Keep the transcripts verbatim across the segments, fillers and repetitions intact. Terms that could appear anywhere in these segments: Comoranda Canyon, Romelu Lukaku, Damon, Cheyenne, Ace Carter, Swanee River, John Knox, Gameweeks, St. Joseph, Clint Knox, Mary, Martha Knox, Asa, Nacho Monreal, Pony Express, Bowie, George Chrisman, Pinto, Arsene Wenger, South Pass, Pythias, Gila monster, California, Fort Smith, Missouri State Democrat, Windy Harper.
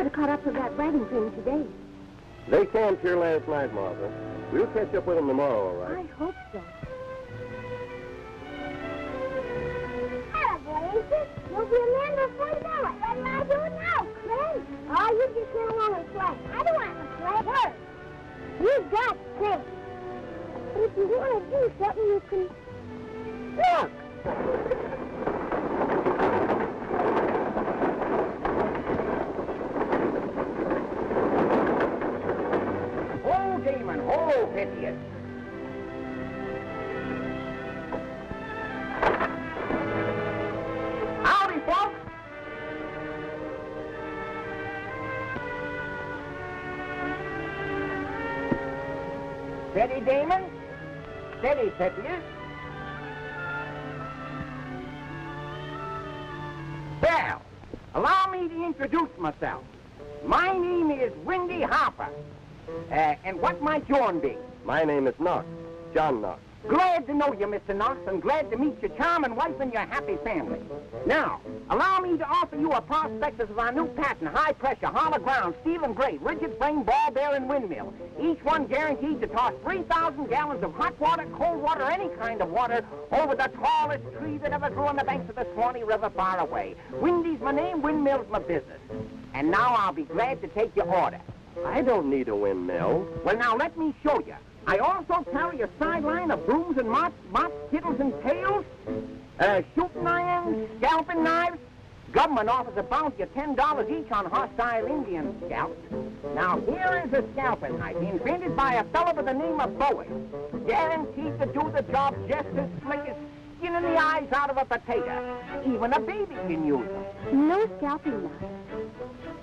should have caught up with that wagon train today. They camped here last night, Martha. We'll catch up with them tomorrow, all right? I hope so. Hello, boy, you'll be a man before you know it. What am I doing now, Clint? Oh, you just went along and play. I don't want to play. Work. You've got Clint. If you want to do something, you can... Look! Ho, Damon! Ho, Pythias! Howdy, folks! Steady, Damon. Steady, Pythias. Well, allow me to introduce myself. My name is Windy Harper. Uh, and what might yourn be? My name is Knox, John Knox. Glad to know you, Mister Knox, and glad to meet your charming wife and your happy family. Now, allow me to offer you a prospectus of our new patent, high-pressure, hollow ground, steel and grate, rigid frame, ball bearing windmill. Each one guaranteed to toss three thousand gallons of hot water, cold water, any kind of water, over the tallest tree that ever grew on the banks of the Swanee River far away. Windy's my name, windmill's my business. And now I'll be glad to take your order. I don't need a windmill. Well, now, let me show you. I also carry a sideline of brooms and mops, mops, kittles and pails, uh, shooting irons, scalping knives. Government offers a bounty of ten dollars each on hostile Indian scalps. Now, here is a scalping knife invented by a fellow by the name of Bowie. Guaranteed to do the job just as slick as skinning the eyes out of a potato. Even a baby can use it. No scalping knife.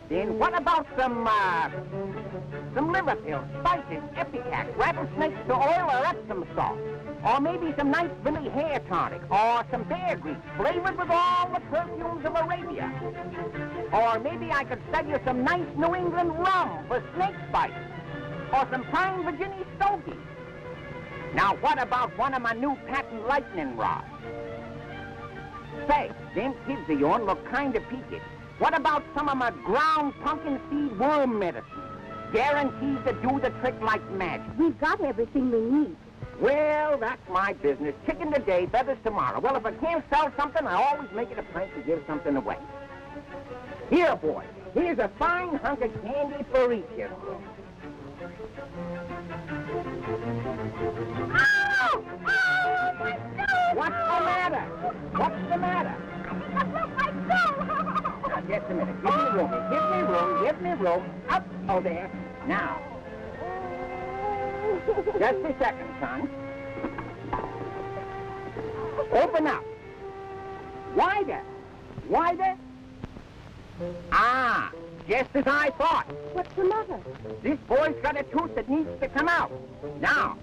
Then what about some, uh, some liver pills, spices, epicac, rattlesnakes to oil or Epsom salt? Or maybe some nice Billy hair tonic, or some bear grease flavored with all the perfumes of Arabia? Or maybe I could sell you some nice New England rum for snake bites, or some prime Virginia stogie. Now what about one of my new patent lightning rods? Say, them kids of yourn look kind of peaked. What about some of my ground pumpkin seed worm medicine? Guaranteed to do the trick like magic. We've got everything we need. Well, that's my business. Chicken today, feathers tomorrow. Well, if I can't sell something, I always make it a prank to give something away. Here, boy. Here's a fine hunk of candy for each of you. Ow! Ow, my toe! What's the matter? What's the matter? I think I broke my toe! Just a minute. Give me room. Give me room. Give me room. Up. Oh, there. Now. Just a second, son. Open up. Wider. Wider. Ah, just as I thought. What's the matter? This boy's got a tooth that needs to come out. Now,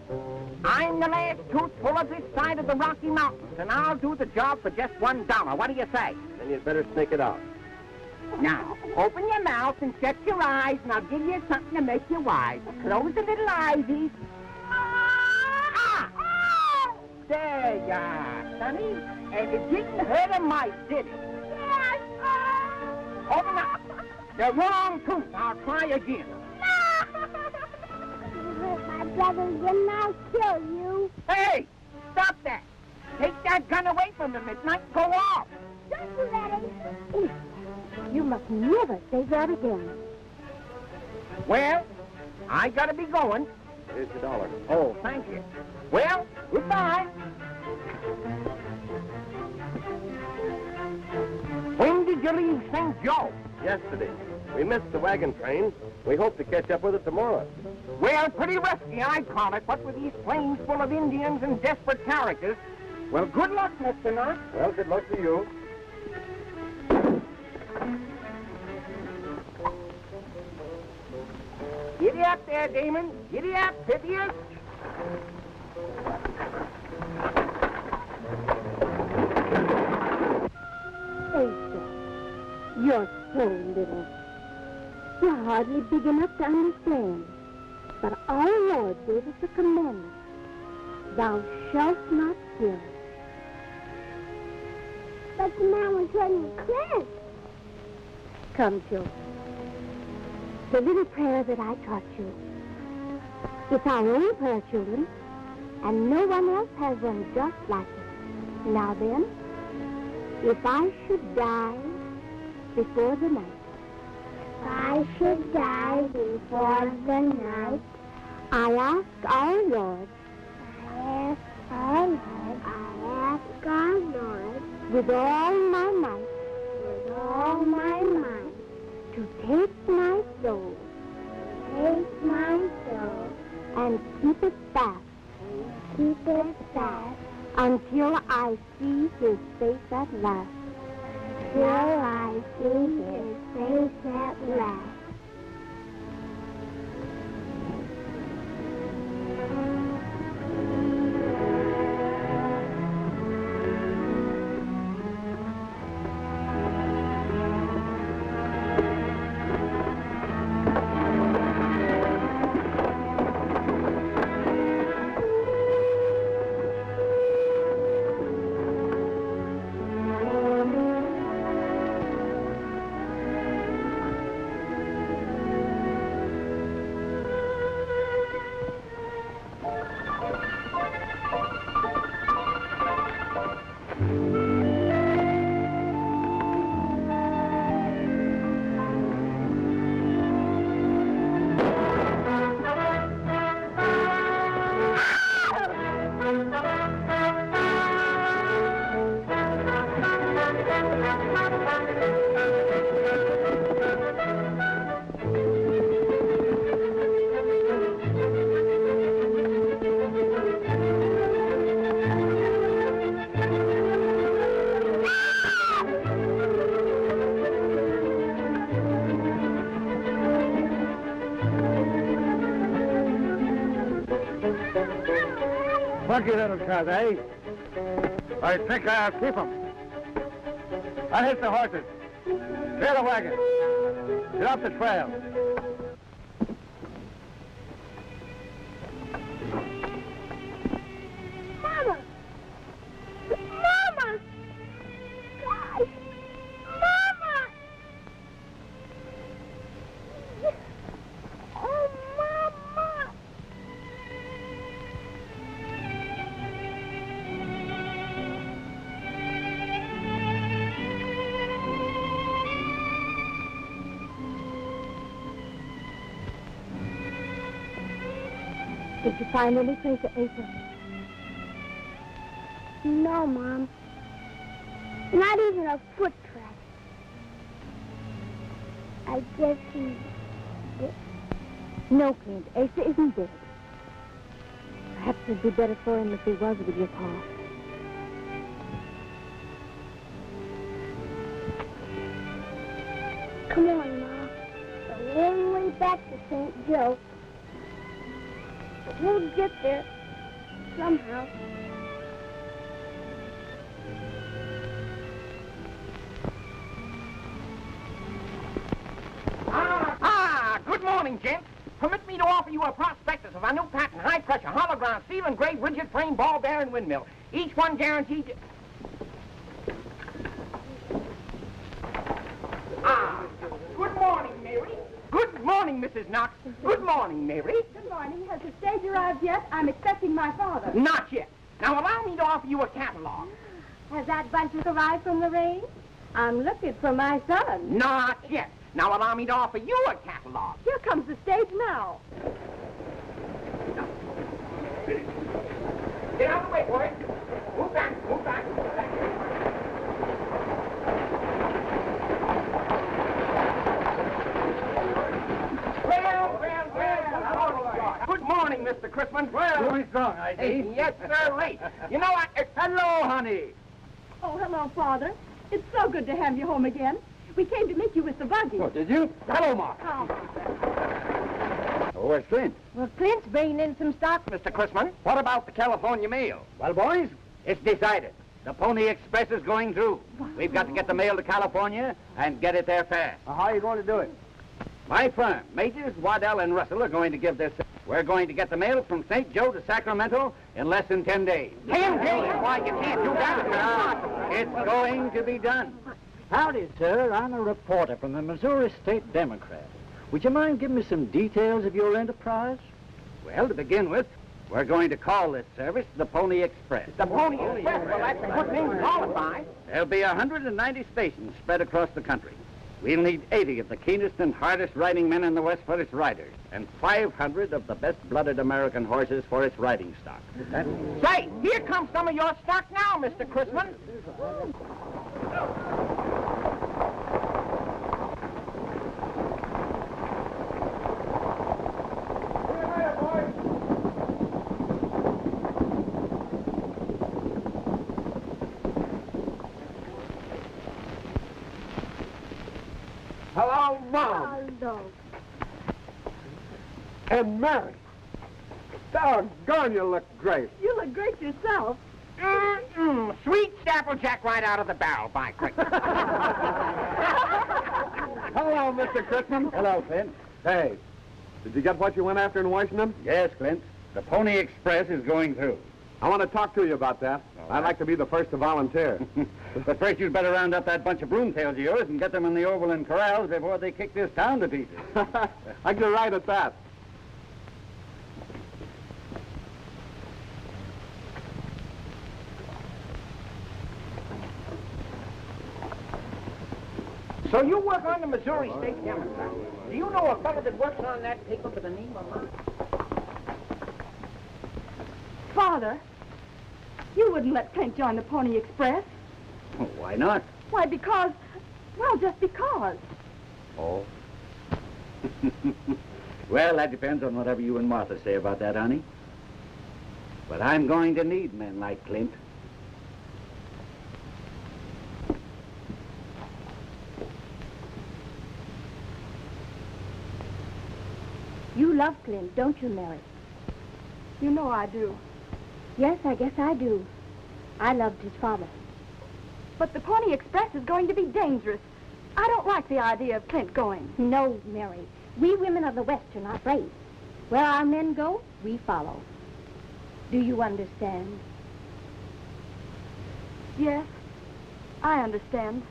I'm the last tooth full of this side of the Rocky Mountains, and I'll do the job for just one dollar. What do you say? Then you'd better sneak it out. Now, open your mouth and shut your eyes, and I'll give you something to make you wise. Close the little eyesies. Ah! Ah! There you are, sonny. And it didn't hurt a mite, did it? Yes! Ah! Open up. The wrong tooth. I'll try again. You hurt my brother's gun, I'll kill you. Hey! Stop that. Take that gun away from him. It might go off. Don't do that, Ace. You must never say that again. Well, I gotta be going. Here's the dollar. Oh, thank you. Well, goodbye. When did you leave Saint Joe? Yesterday. We missed the wagon train. We hope to catch up with it tomorrow. Well, pretty risky, I'd call it, what with these plains full of Indians and desperate characters. Well, good luck, Mister Knox. Well, good luck to you. Giddy up there, Damon. Giddy up, Pythias. Asa, you're so little. You're hardly big enough to understand. But our Lord gave us a commandment. Thou shalt not kill. But the man was running close. Come, children. the little prayer that I taught you. It's our own prayer, children, and no one else has one just like it. Now then, if I should die before the night, if I should die before the night, I ask our Lord, I ask our Lord, I ask our Lord, with all my might, with all my might, to take my soul, take my soul, and keep it fast, and keep it fast, until I see his face at last, until I see his face at last. Funky little cows, eh? I think I'll keep them. I'll hit the horses. Clear the wagon. Get off the trail. Mama! Mama! Gosh! Mama! Oh, Mama! Did you find any trace of Asa? No, Mom. Not even a foot track. I guess he's dead. No, Clint. Asa isn't dead. Perhaps it'd be better for him if he was with your pa. Come on, Ma. The long way back to Saint Joe. But we'll get there somehow. Ah, good morning, gents. Permit me to offer you a prospectus of our new patent high-pressure, hollow ground, steel and grade, rigid frame, ball bearing windmill. Each one guaranteed to... Ah, good morning, Mary. Good morning, Missus Knox. Good morning, Mary. Good morning. Has the stage arrived yet? I'm expecting my father. Not yet. Now allow me to offer you a catalog. Has that bunch arrived from the range? I'm looking for my son. Not yet. Now allow me to offer you a catalog. Here comes the stage now. Get out of the way, boy. Move back, move back, move back. Well, well, well. Good morning, Mister Chrisman. Well, who's wrong, I see? Yes, sir, late. You know what? It's... Hello, honey. Oh, hello, Father. It's so good to have you home again. We came to meet you with the buggy. Oh, did you? Hello, Mark. Oh. Oh, where's Clint? Well, Clint's bringing in some stock, Mister Chrisman. What about the California mail? Well, boys, it's decided. The Pony Express is going through. Wow. We've got to get the mail to California and get it there fast. Uh, how are you going to do it? My firm, Majors, Waddell and Russell, are going to give this... We're going to get the mail from Saint Joe to Sacramento in less than ten days. Ten days? Why, you can't do that. No. It's going to be done. Howdy, sir. I'm a reporter from the Missouri State Democrat. Would you mind giving me some details of your enterprise? Well, to begin with, we're going to call this service the Pony Express. The Pony Express? Well, that's a good name to call it by. There'll be one hundred ninety stations spread across the country. We'll need eighty of the keenest and hardest riding men in the West for its riders, and five hundred of the best-blooded American horses for its riding stock. That's right. Here comes some of your stock now, Mister Chrisman. Hello, Mom. Hello. And Mary. Doggone, you look great. You look great yourself. Mm-mm. Sweet Applejack right out of the barrel, by quick. Hello, Mister Chrisman. Hello, Clint. Hey, did you get what you went after in Washington? Yes, Clint. The Pony Express is going through. I want to talk to you about that. All right. I'd like to be the first to volunteer. But first you'd better round up that bunch of broomtails of yours and get them in the oval and corrals before they kick this town to pieces. I can ride at that. So you work on the Missouri State Democrat. Do you know a fellow that works on that paper for the name of mine? Father, you wouldn't let Clint join the Pony Express. Oh, why not? Why, because, well, just because. Oh. Well, that depends on whatever you and Martha say about that, honey. But I'm going to need men like Clint. You love Clint, don't you, Mary? You know I do. Yes, I guess I do. I loved his father. But the Pony Express is going to be dangerous. I don't like the idea of Clint going. No, Mary. We women of the West are not brave. Where our men go, we follow. Do you understand? Yes, I understand.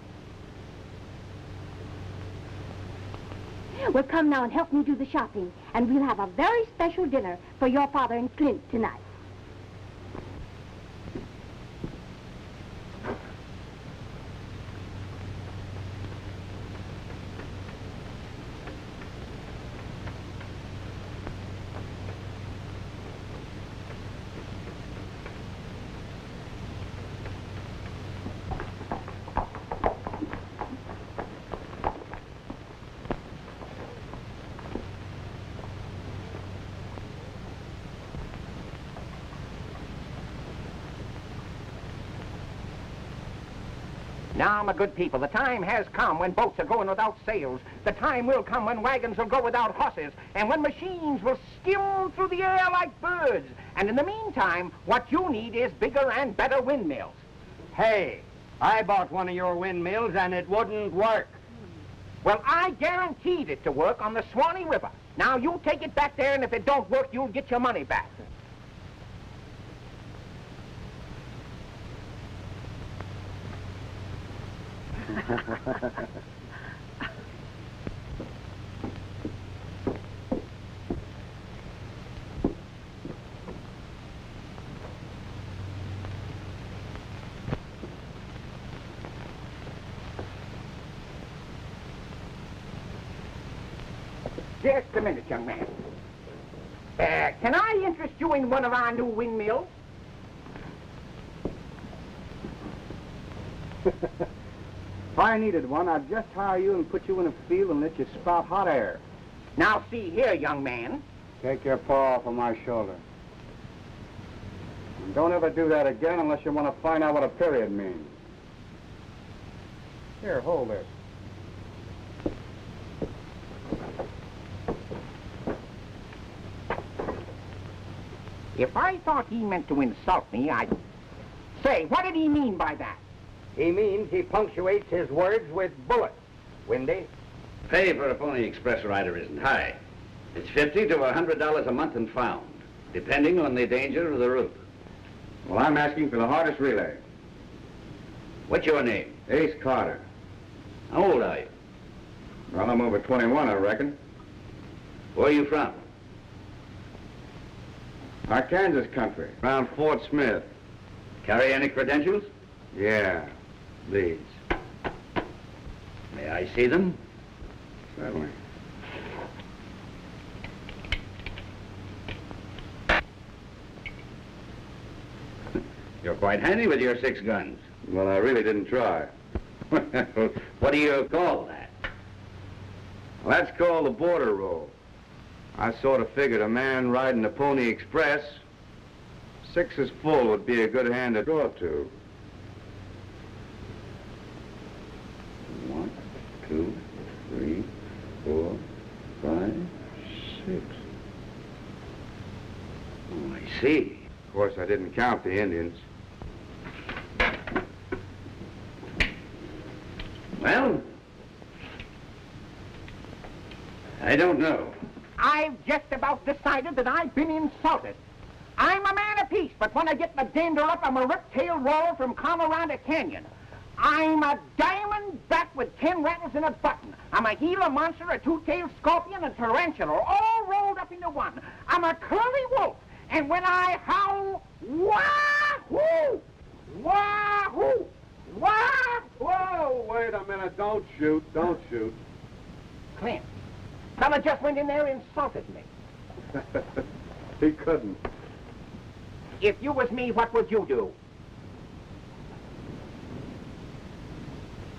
Well, come now and help me do the shopping, and we'll have a very special dinner for your father and Clint tonight. Now, my good people, the time has come when boats are going without sails. The time will come when wagons will go without horses, and when machines will skim through the air like birds. And in the meantime, what you need is bigger and better windmills. Hey, I bought one of your windmills, and it wouldn't work. Well, I guaranteed it to work on the Swanee River. Now, you take it back there, and if it don't work, you'll get your money back. Just a minute, young man. Uh, can I interest you in one of our new windmills? If I needed one, I'd just hire you and put you in a field and let you spout hot air. Now, see here, young man. Take your paw off of my shoulder. And don't ever do that again unless you want to find out what a period means. Here, hold this. If I thought he meant to insult me, I'd... Say, what did he mean by that? He means he punctuates his words with bullets. Windy? Pay for a Pony Express rider isn't high. It's fifty to a hundred dollars a month and found, depending on the danger of the route. Well, I'm asking for the hardest relay. What's your name? Ace Carter. How old are you? Well, I'm over twenty-one, I reckon. Where are you from? Arkansas country, around Fort Smith. Carry any credentials? Yeah, these. May I see them? Certainly. You're quite handy with your six guns. Well, I really didn't try. What do you call that? Well, that's called the border roll. I sort of figured a man riding the Pony Express, six is full would be a good hand to draw to. One, two, three, four, five, six. Oh, I see. Of course, I didn't count the Indians. Well, I don't know. I've just about decided that I've been insulted. I'm a man of peace, but when I get my dander up, I'm a rip-tailed roller from Comoranda Canyon. I'm a diamond back with ten rattles and a button. I'm a Gila monster, a two-tailed scorpion, a tarantula, all rolled up into one. I'm a curly wolf, and when I howl, wah-hoo! Wah-hoo! Wah! Whoa, wait a minute, don't shoot, don't shoot. Clint. Fella just went in there and insulted me. He couldn't. If you was me, what would you do?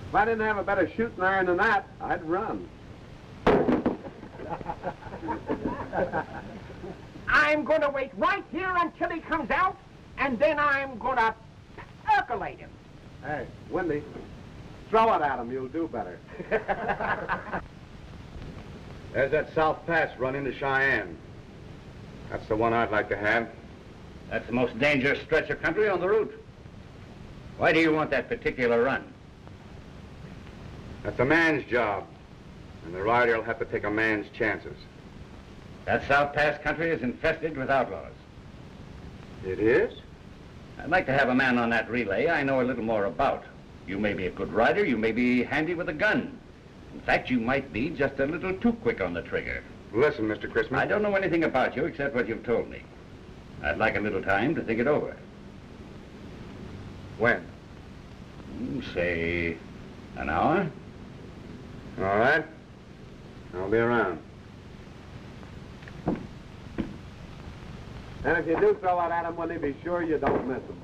If I didn't have a better shooting iron than that, I'd run. I'm going to wait right here until he comes out, and then I'm going to percolate him. Hey, Windy, throw it at him. You'll do better. There's that South Pass run into Cheyenne. That's the one I'd like to have. That's the most dangerous stretch of country on the route. Why do you want that particular run? That's a man's job, and the rider will have to take a man's chances. That South Pass country is infested with outlaws. It is? I'd like to have a man on that relay I know a little more about. You may be a good rider, you may be handy with a gun. In fact, you might be just a little too quick on the trigger. Listen, Mister Chrisman. I don't know anything about you except what you've told me. I'd like a little time to think it over. When? Say, an hour. All right. I'll be around. And if you do throw out at him, will he be sure you don't miss him?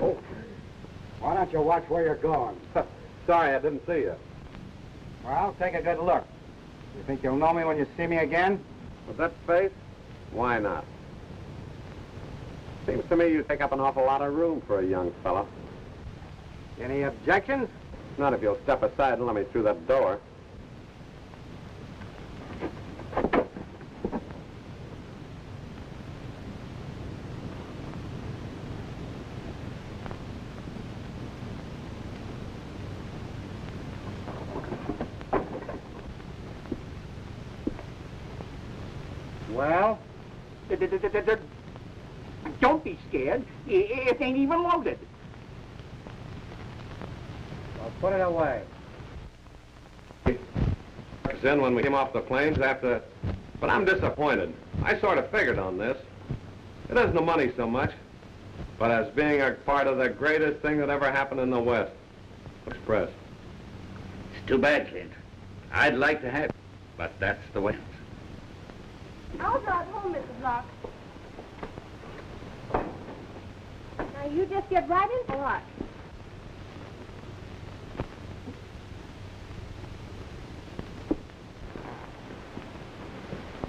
Oh. Why don't you watch where you're going? Sorry, I didn't see you. Well, take a good look. You think you'll know me when you see me again? With that face? Why not? Seems to me you take up an awful lot of room for a young fellow. Any objections? Not if you'll step aside and let me through that door. Don't be scared. It ain't even loaded. Well, put it away. Then when we came off the plains after... But I'm disappointed. I sort of figured on this. It isn't the money so much, but as being a part of the greatest thing that ever happened in the West. Express. It's too bad, Clint. I'd like to have it, but that's the way. I'll drive home, Missus Knox. Now, you just get right into what?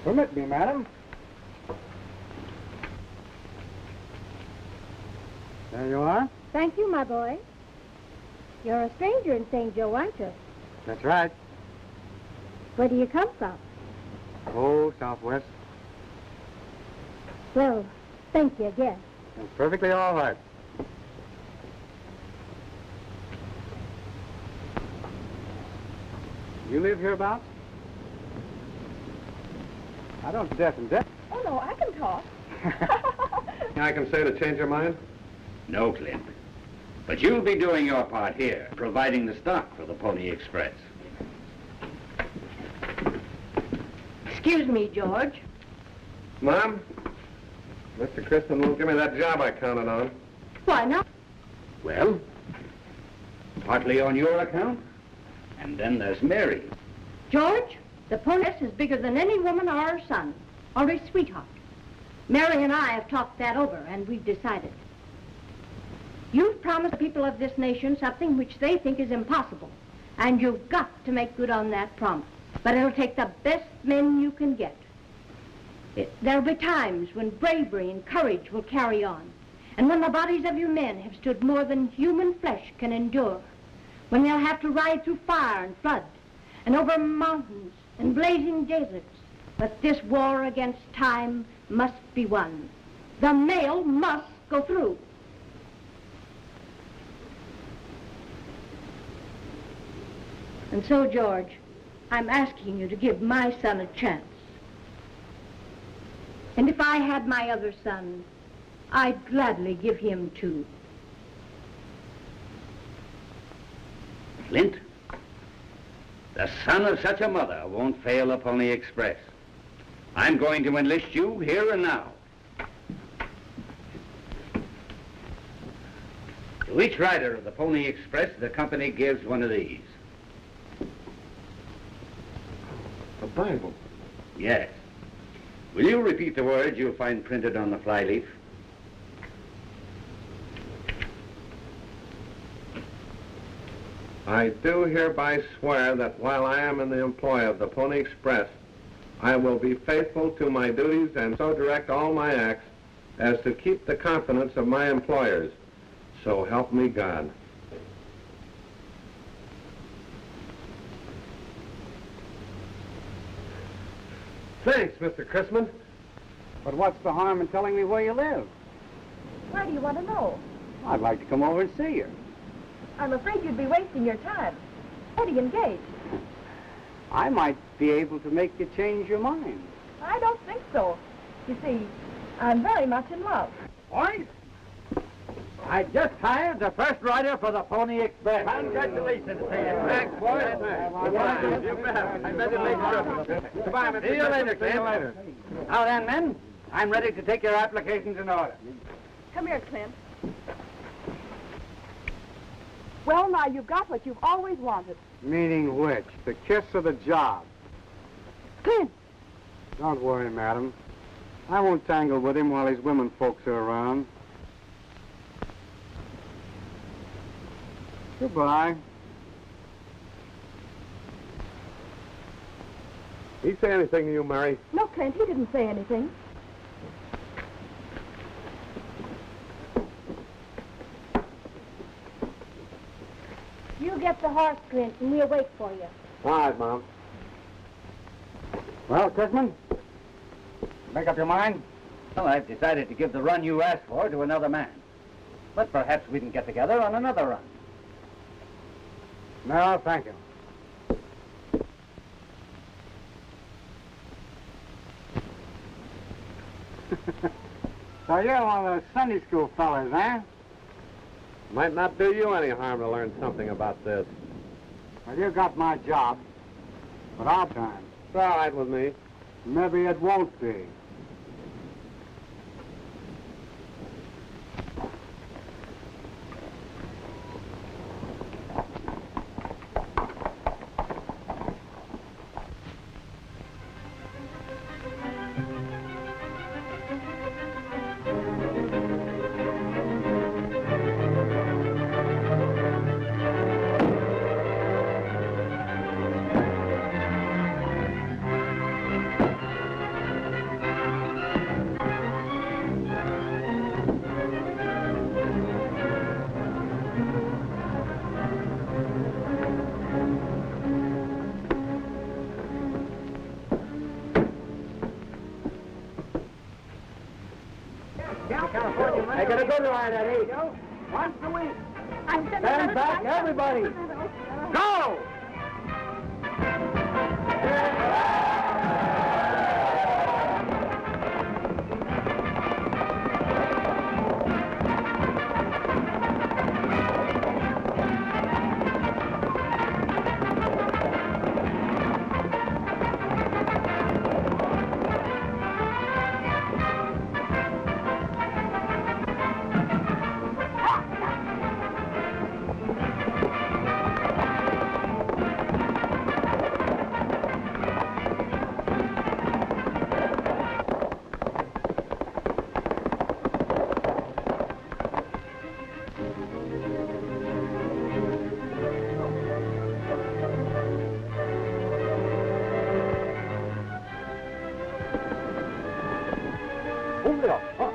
Permit me, madam. There you are. Thank you, my boy. You're a stranger in Saint Joe, aren't you? That's right. Where do you come from? Oh, Southwest. Well, thank you again. That's perfectly all right. You live hereabouts? I don't deaf and deaf. Oh, no, I can talk. I can say to change your mind? No, Clint. But you'll be doing your part here, providing the stock for the Pony Express. Excuse me, George. Mom, Mister Chrisman won't give me that job I counted on. Why not? Well, partly on your account, and then there's Mary. George, the Pony Express is bigger than any woman or her son, or his sweetheart. Mary and I have talked that over, and we've decided. You've promised the people of this nation something which they think is impossible, and you've got to make good on that promise. But it'll take the best men you can get. It, there'll be times when bravery and courage will carry on, and when the bodies of your men have stood more than human flesh can endure, when they'll have to ride through fire and flood, and over mountains and blazing deserts. But this war against time must be won. The mail must go through. And so, George, I'm asking you to give my son a chance. And if I had my other son, I'd gladly give him too. Clint, the son of such a mother won't fail the Pony Express. I'm going to enlist you here and now. To each rider of the Pony Express, the company gives one of these. A Bible? Yes. Will you repeat the words you'll find printed on the flyleaf? I do hereby swear that while I am in the employ of the Pony Express, I will be faithful to my duties and so direct all my acts as to keep the confidence of my employers. So help me God. Thanks, Mister Chrisman. But what's the harm in telling me where you live? Why do you want to know? I'd like to come over and see you. I'm afraid you'd be wasting your time. Already engaged. I might be able to make you change your mind. I don't think so. You see, I'm very much in love. Boys, I just hired the first rider for the Pony Express. Congratulations to you. Thanks, boys. You bet. I bet it makes a Goodbye, Mister See you later, Clint. See you later. Now then, men, I'm ready to take your applications in order. Come here, Clint. Well, now, you've got what you've always wanted. Meaning which? The kiss or the job? Clint! Don't worry, madam. I won't tangle with him while his women folks are around. Goodbye. Did he say anything to you, Mary? No, Clint, he didn't say anything. You get the horse, Clint, and we'll wait for you. All right, Mom. Well, Chrisman, make up your mind? Well, I've decided to give the run you asked for to another man. But perhaps we can get together on another run. No, thank you. So you're one of those Sunday school fellas, eh? Might not do you any harm to learn something about this. Well, you got my job, but our time. It's all right with me. Maybe it won't be. Once a week. Stand back, everybody. Go! Move it up. Up.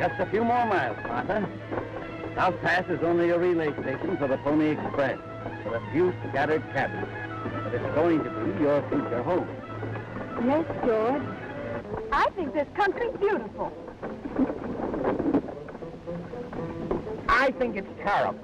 Just a few more miles, Martha. South Pass is only a relay station for the Pony Express, for a few scattered cabins. But it's going to be your future home. Yes, George. I think this country's beautiful. I think it's terrible.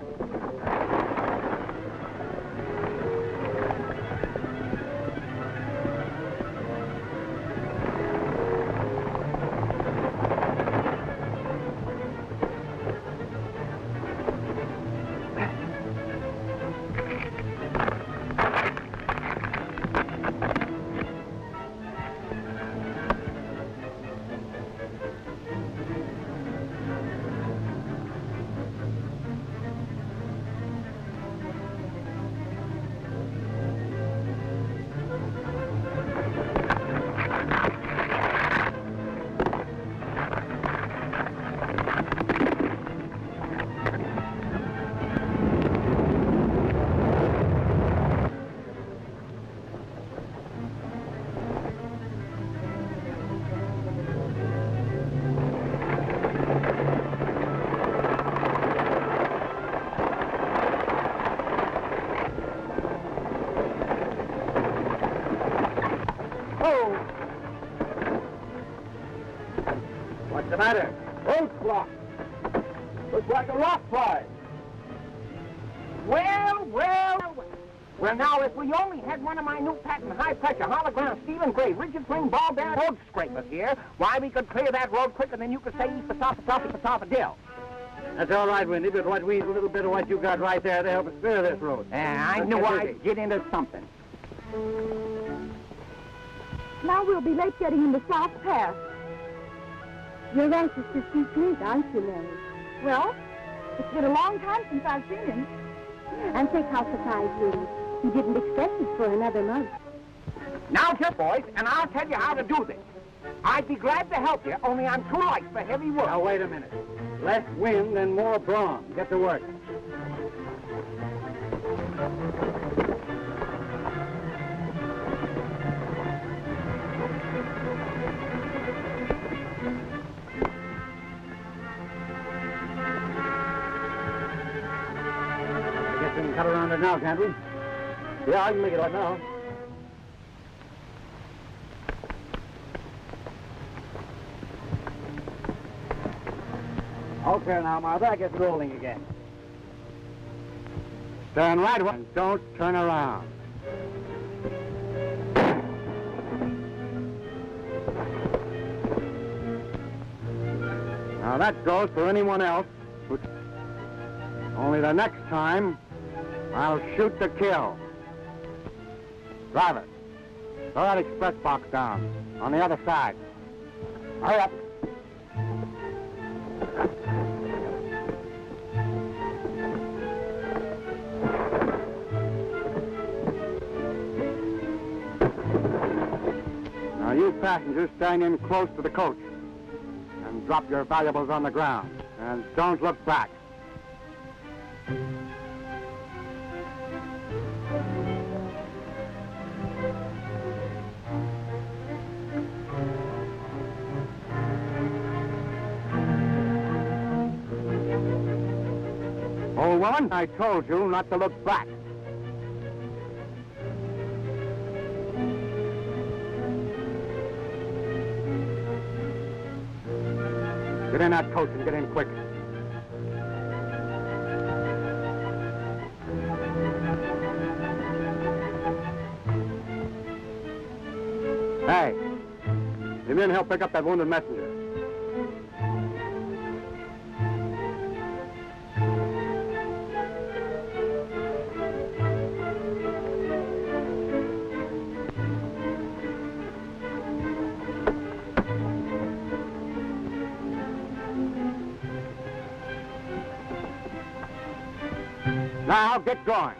matter? Roadblock. Looks like a rock slide. Well, well, well. Well, now, if we only had one of my new patent high-pressure, hollow-ground, steel and gray, rigid spring, ball-bearing road scrapers here, why, we could clear that road quicker than you could say east the top of top of the top of Dill. That's all right, Windy, but what we need a little bit of what you got right there to help us clear this road. Yeah, I Let's knew I'd get into something. Now we'll be late getting into South Pass. You're anxious to see Clint, aren't you, Mary? Well, it's been a long time since I've seen him. And think how surprised he is. He didn't expect it for another month. Now, just boys, and I'll tell you how to do this. I'd be glad to help you, only I'm too light for heavy work. Now, wait a minute. Less wind and more brawn. Get to work. Around it now, can't we? Yeah, I can make it right now. Okay, now, Martha, I guess rolling again. Turn right one. And don't turn around. Now, that goes for anyone else. Which... Only the next time... I'll shoot to kill. Driver, throw that express box down on the other side. Hurry up. Now, you passengers, stand in close to the coach and drop your valuables on the ground. And don't look back. Woman, I told you not to look back. Get in that coach and get in quick. Hey, you men help pick up that wounded messenger. Now, get going.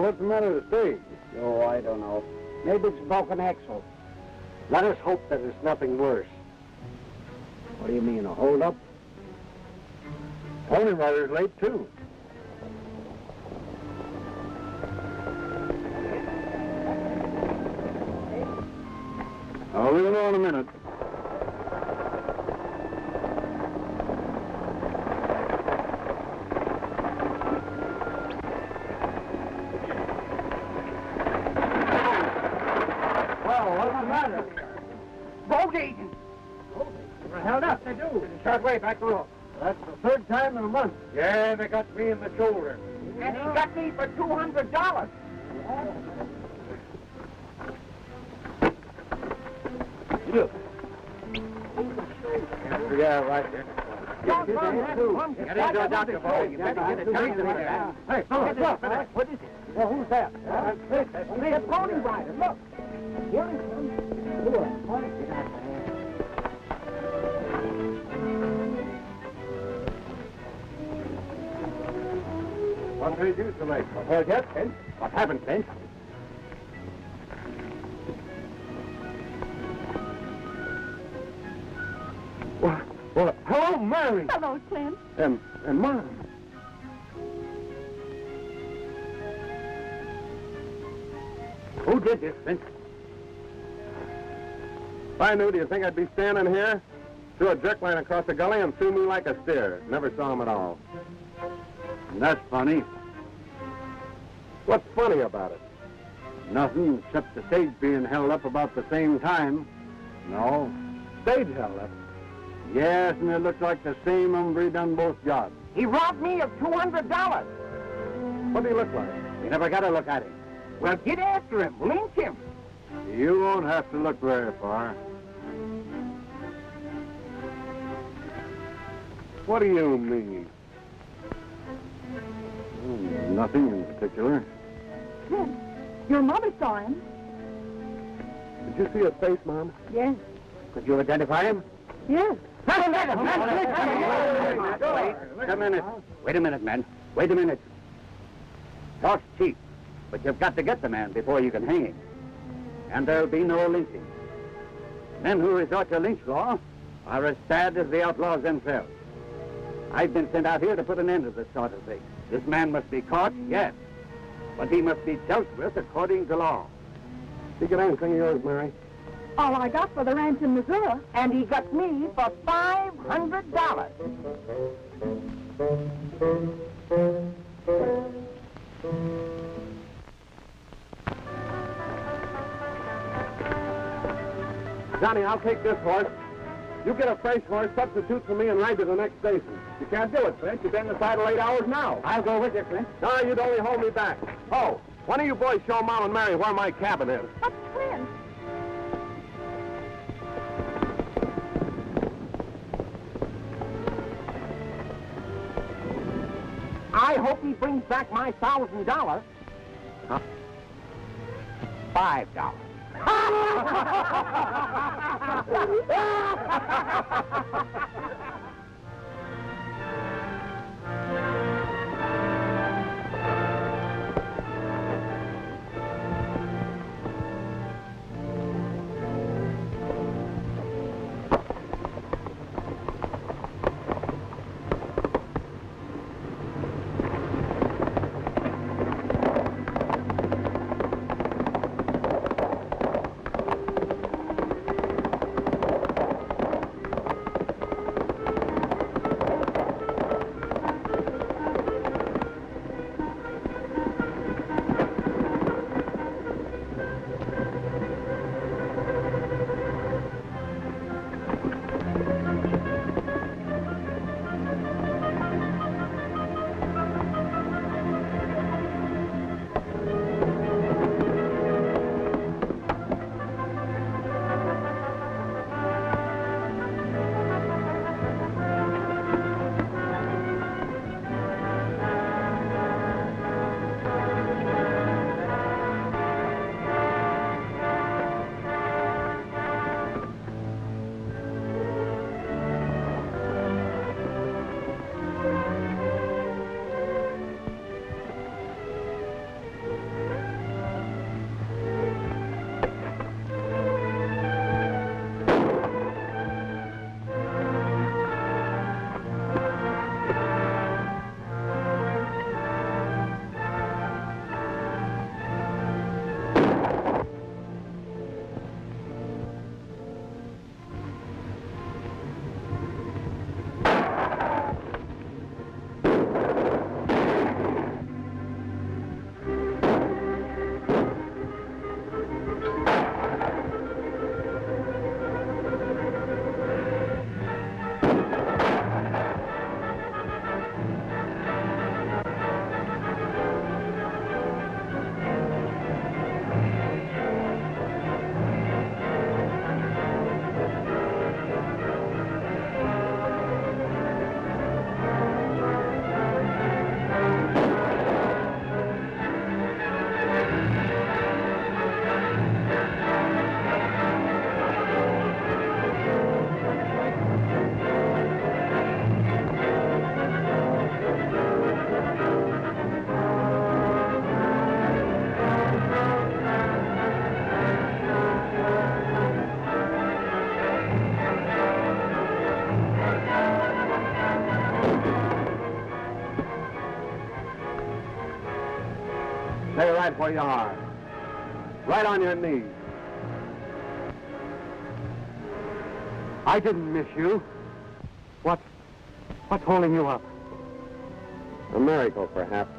What's the matter with the stage? Oh, I don't know. Maybe it's a broken axle. Let us hope that it's nothing worse. What do you mean, a hold-up? Pony rider's late, too. I'll we'll know in a minute. Way back off. That's the third time in a month. Yeah, they got me in the shoulder. And he got me for two hundred dollars. Look. Yeah, right there. Get into a doctor, boy. You better get a doctor in there. Hey, fellas, look. What is it? Well, who's that? That's Clint. That's me. That's Pony Rider. Look. Here he comes. Look. What did you do tonight? Well, yes, Clint. What happened, Clint? Well, well, hello, Mary. Hello, Clint. And, and Mom. Who did this, Clint? If I knew, do you think I'd be standing here? Threw a jerk line across the gully and threw me like a steer. Never saw him at all. That's funny. What's funny about it? Nothing except the stage being held up about the same time. No. Stage held up? Yes, and it looks like the same hombre done both jobs. He robbed me of two hundred dollars. What did he look like? You never got to look at him. Well, get after him. Lynch him. You won't have to look very far. What do you mean? Nothing in particular. Clint, your mother saw him. Did you see his face, Mom? Yes. Could you identify him? Yes. Wait a minute. Wait a minute, man. Wait a minute. Talk's cheap, but you've got to get the man before you can hang him. And there'll be no lynching. Men who resort to lynch law are as bad as the outlaws themselves. I've been sent out here to put an end to this sort of thing. This man must be caught, yes, but he must be dealt with according to law. Did you get anything of yours, Mary? All I got for the ranch in Missouri, and he got me for five hundred dollars. Johnny, I'll take this horse. You get a fresh horse, substitute for me, and ride to the next station. You can't do it, Clint. You've been in the saddle eight hours now. I'll go with you, Clint. No, you'd only hold me back. Oh, why don't you boys show Mom and Mary where my cabin is? But, Clint. I hope he brings back my thousand dollars. Huh? Five dollars. right where you are. Right on your knees. I didn't miss you. What, what's holding you up? A miracle, perhaps.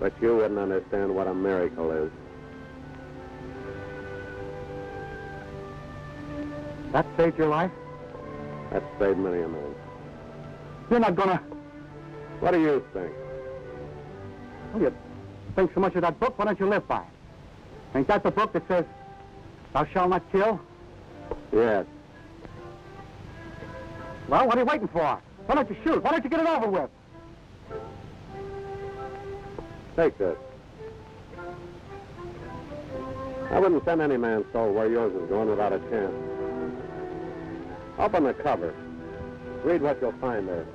But you wouldn't understand what a miracle is. That saved your life? That saved many a man. You're not gonna... What do you think? Well, you think so much of that book, why don't you live by it? Ain't that the book that says, thou shalt not kill? Yes. Well, what are you waiting for? Why don't you shoot? Why don't you get it over with? Take this. I wouldn't send any man's soul where yours is going without a chance. Open the cover. Read what you'll find there.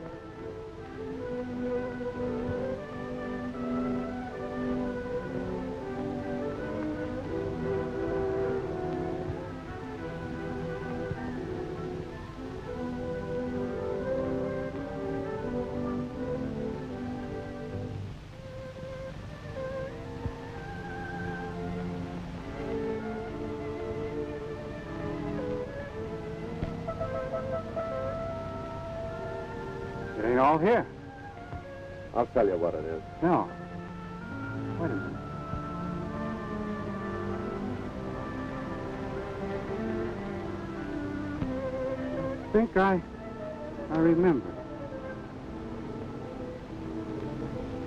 All here. I'll tell you what it is. No. Wait a minute. I think I, I remember.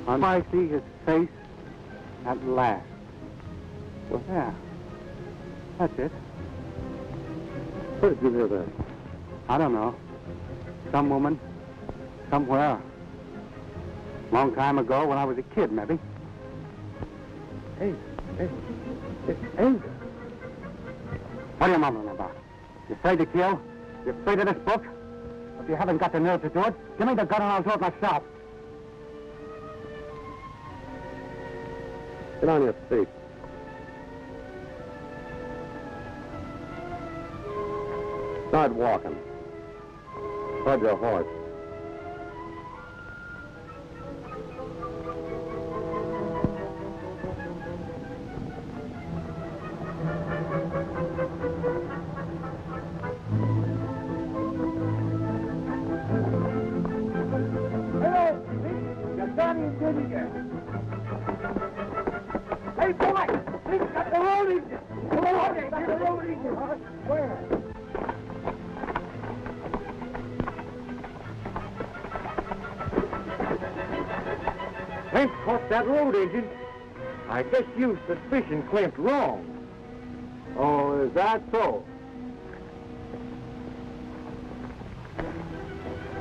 And I see his face at last. Well, yeah. That's it. Where did you hear that? I don't know. Some woman. Somewhere. Long time ago, when I was a kid, maybe. Hey, hey, it's anger. What are you mumbling about? You afraid to kill? You afraid of this book? If you haven't got the nerve to do it, give me the gun and I'll do it myself. Get on your feet. Start walking. Toward your horse. Agent, I guess you suspicion Clint wrong. Oh, is that so?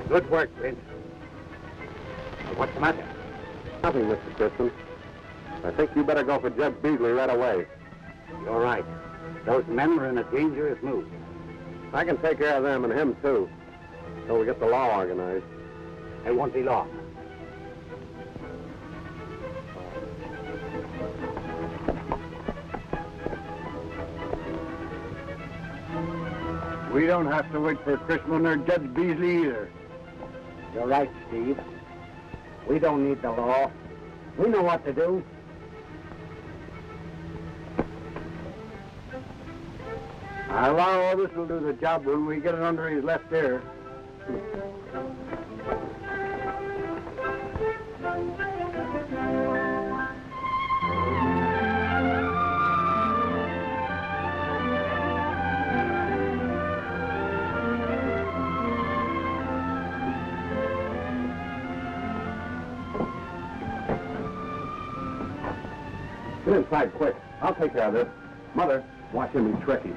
Good work, Clint. What's the matter? Nothing, Mister Chrisman. I think you better go for Judge Beasley right away. You're right. Those men are in a dangerous mood. I can take care of them and him, too, until we get the law organized. It won't be long. We don't have to wait for Chrisman or Judge Beasley either. You're right, Steve. We don't need the law. We know what to do. I allow all this will do the job when we get it under his left ear. Get inside quick. I'll take care of this. Mother, watch him be tricky.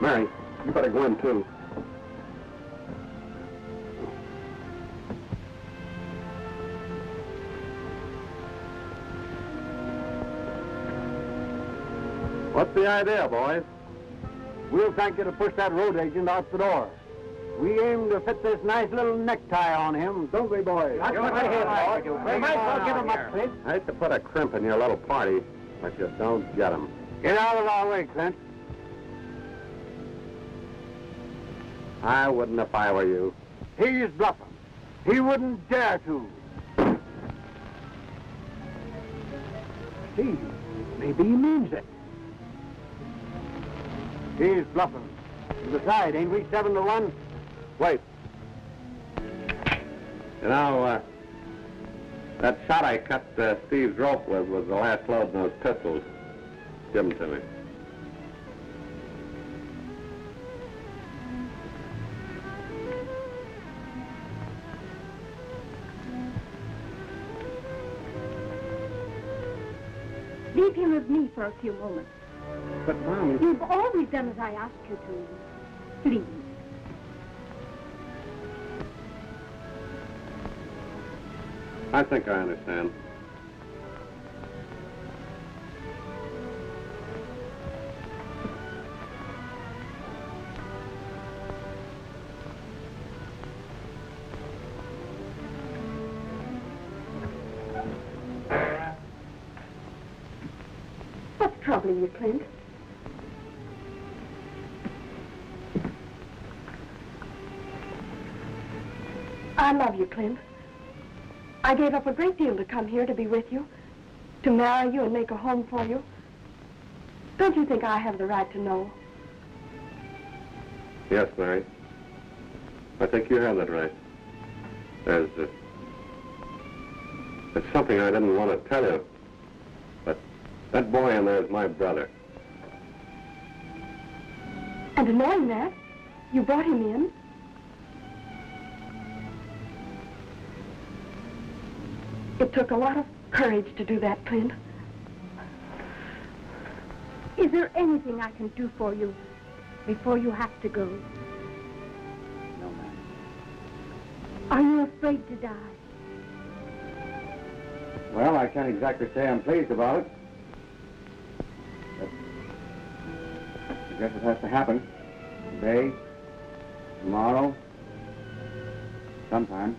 Mary, you better go in too. What's the idea, boys? We'll thank you to push that road agent out the door. We aim to fit this nice little necktie on him, don't we, boys? That's what I hear, boys. We might as well give him a Clint. I hate to put a crimp in your little party, but you don't get him. Get out of our way, Clint. I wouldn't if I were you. He's bluffing. He wouldn't dare to. Steve, Maybe he means it. He's bluffing. Besides, ain't we seven to one? Wait. You know, uh, that shot I cut uh, Steve's rope with was the last load in those pistols. Give them to me. Leave him with me for a few moments. But, Mom... You've always done as I asked you to. Please. I think I understand. What's troubling you, Clint? I love you, Clint. I gave up a great deal to come here to be with you, to marry you and make a home for you. Don't you think I have the right to know? Yes, Mary. I think you have that right. There's, uh, there's something I didn't want to tell you, but that boy in there is my brother. And in knowing that, you brought him in? It took a lot of courage to do that, Clint. Is there anything I can do for you before you have to go? No, ma'am. Are you afraid to die? Well, I can't exactly say I'm pleased about it. But I guess it has to happen. Today, tomorrow, sometime.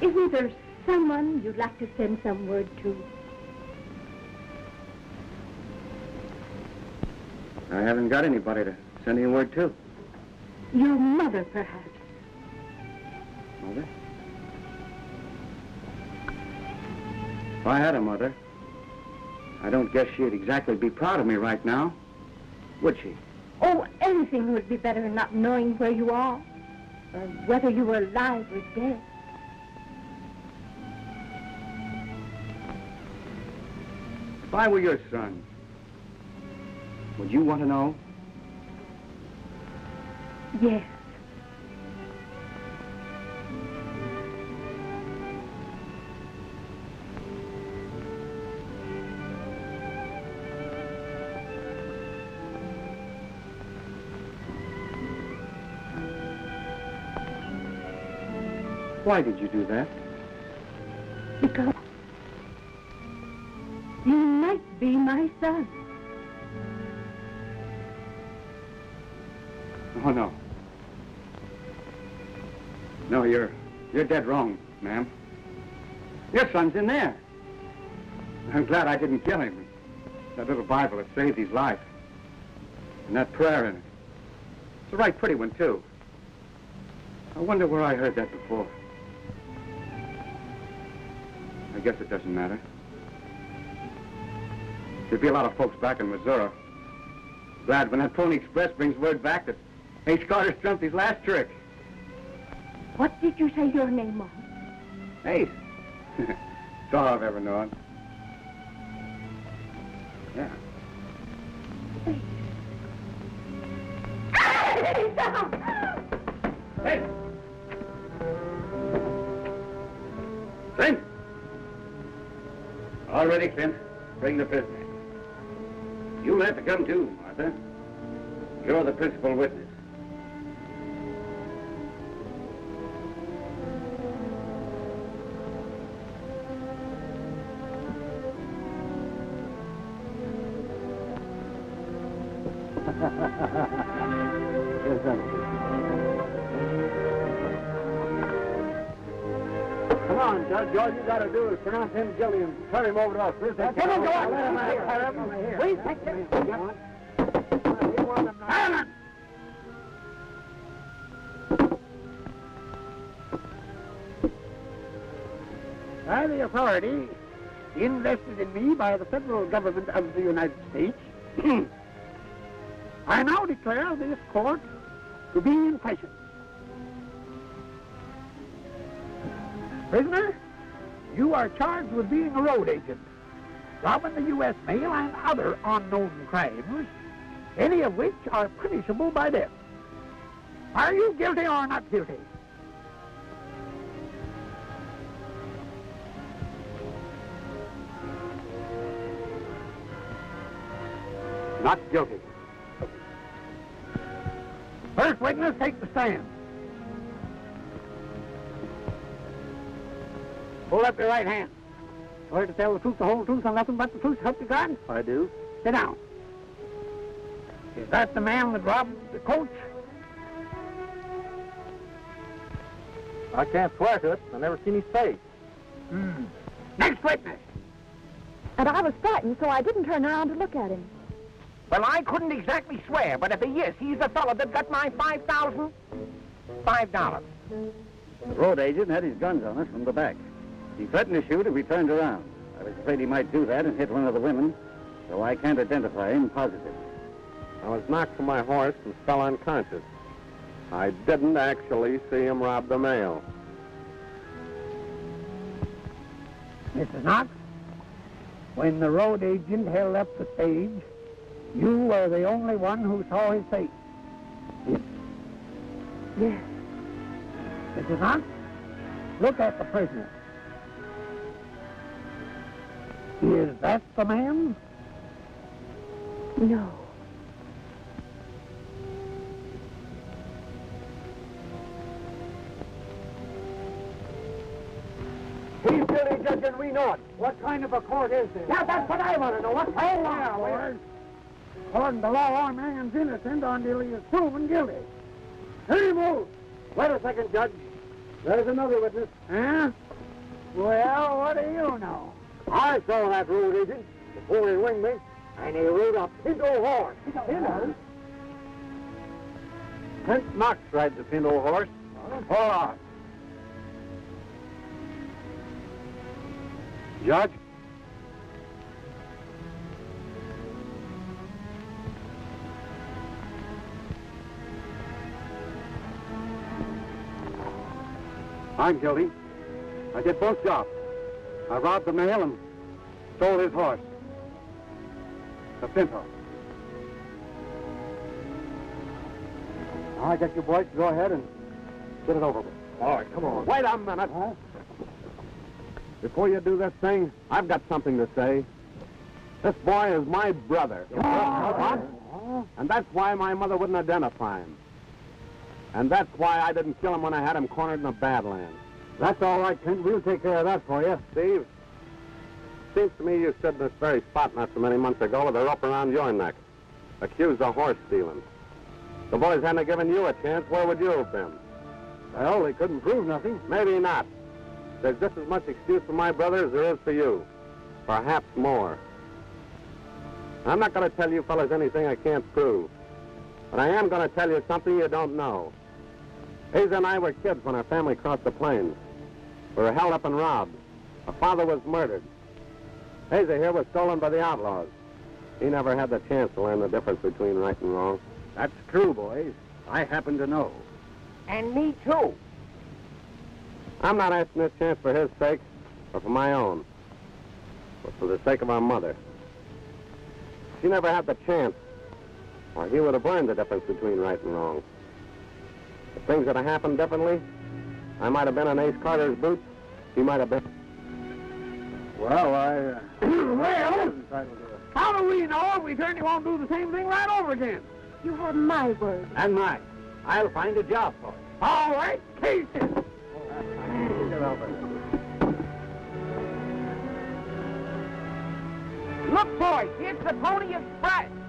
Isn't there someone you'd like to send some word to? I haven't got anybody to send any word to. Your mother, perhaps. Mother? If I had a mother, I don't guess she'd exactly be proud of me right now, would she? Oh, anything would be better than not knowing where you are, or whether you were alive or dead. If I were your son, would you want to know? Yes. Why did you do that? Because... be my son. Oh, no. No, you're, you're dead wrong, ma'am. Your son's in there. I'm glad I didn't kill him. That little Bible has saved his life. And that prayer in it. It's a right pretty one, too. I wonder where I heard that before. I guess it doesn't matter. There'd be a lot of folks back in Missouri. Glad when that Pony Express brings word back that Ace Carter trumped his last trick. What did you say your name was? Ace. That's all I've ever known. Yeah. Ace. Hey! Clint! All ready, Clint. Bring the prisoner. You have to come too, Martha. You're the principal witness. Come on, Judge. All you got to do is pronounce him guilty and turn him over to us. Come on, go on. Let him out. Please, take this. Silence! By the authority invested in me by the federal government of the United States, I now declare this court to be in session. Prisoner, you are charged with being a road agent, robbing the U S mail and other unknown crimes, any of which are punishable by death. Are you guilty or not guilty? Not guilty. First witness, take the stand. Hold up your right hand. Swear to tell the truth, the whole truth, and nothing but the truth. Help you God? I do. Sit down. Is that the man that robbed the coach? I can't swear to it. I've never seen his face. Hmm. Next witness. And I was frightened, so I didn't turn around to look at him. Well, I couldn't exactly swear, but if he is, he's the fellow that got my five thousand, five dollars. The road agent had his guns on us from the back. He threatened to shoot if we turned around. I was afraid he might do that and hit one of the women, so I can't identify him positively. I was knocked from my horse and fell unconscious. I didn't actually see him rob the mail. Missus Knox, when the road agent held up the stage, you were the only one who saw his face. Yes. Yes. Missus Knox, look at the prisoner. Is that the man? No. He's guilty, Judge, and we know it. What kind of a court is this? Now, that's what I want to know. What kind of law, Lord? According to law, a man's innocent until he is proven guilty. Hey, move! Wait a second, Judge. There's another witness. Huh? Well, what do you know? I saw that road agent before he winged me, and he rode a Pinto horse. Pinto? Clint Knox rides a Pinto horse. Hold on. Judge? I'm guilty. I did both jobs. I robbed the mail and stole his horse. The Pinto. I get you boys to go ahead and get it over with. All right, come on. Wait a minute. Huh? Before you do this thing, I've got something to say. This boy is my brother. Your brother? What? And that's why my mother wouldn't identify him. And that's why I didn't kill him when I had him cornered in the Badlands. That's all right, Clint. We'll take care of that for you. Steve, seems to me you stood in this very spot not so many months ago with a rope around your neck, accused of horse stealing. If the boys hadn't given you a chance, where would you have been? Well, they couldn't prove nothing. Maybe not. There's just as much excuse for my brother as there is for you. Perhaps more. I'm not going to tell you fellas anything I can't prove. But I am going to tell you something you don't know. Asa and I were kids when our family crossed the plains. We were held up and robbed. Our father was murdered. Asa here was stolen by the outlaws. He never had the chance to learn the difference between right and wrong. That's true, boys. I happen to know. And me, too. I'm not asking this chance for his sake or for my own, but for the sake of our mother. She never had the chance, or he would have learned the difference between right and wrong. If things had happened differently, I might have been in Ace Carter's boots. He might have been. Well, I... Uh, well, how do we know if we certainly won't do the same thing right over again? You have my word. And mine. I'll find a job for you. All right, cases. Look, boys, it's the Pony Express.